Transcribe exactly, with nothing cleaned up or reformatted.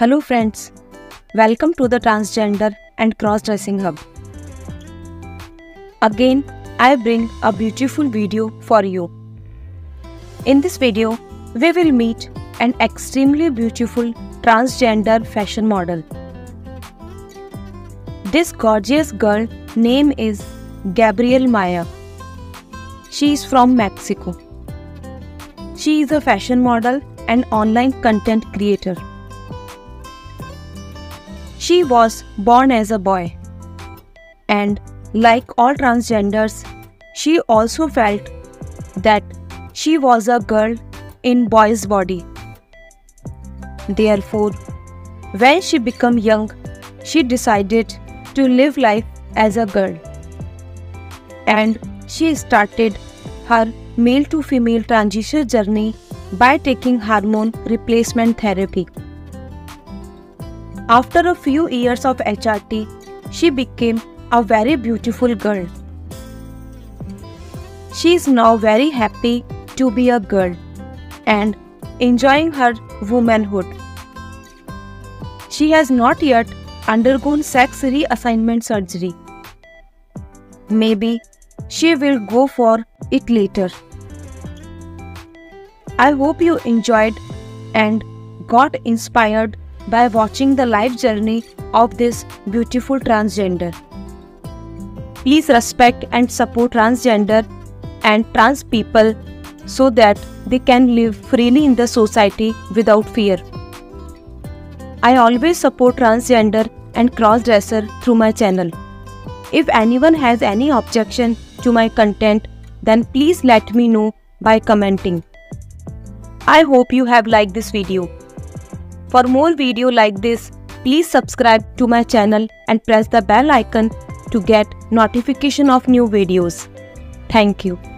Hello friends, welcome to the Transgender and Cross-Dressing Hub. Again, I bring a beautiful video for you. In this video, we will meet an extremely beautiful transgender fashion model. This gorgeous girl name is Gabrielle Maya. She is from Mexico. She is a fashion model and online content creator. She was born as a boy, and like all transgenders, she also felt that she was a girl in boy's body. Therefore, when she became young, she decided to live life as a girl, and she started her male to female transition journey by taking hormone replacement therapy. After a few years of H R T, she became a very beautiful girl. She is now very happy to be a girl and enjoying her womanhood. She has not yet undergone sex reassignment surgery. Maybe she will go for it later. I hope you enjoyed and got inspired by watching the life journey of this beautiful transgender. Please respect and support transgender and trans people so that they can live freely in the society without fear. I always support transgender and cross-dresser through my channel. If anyone has any objection to my content, then please let me know by commenting. I hope you have liked this video. For more video like this, please subscribe to my channel and press the bell icon to get notification of new videos. Thank you.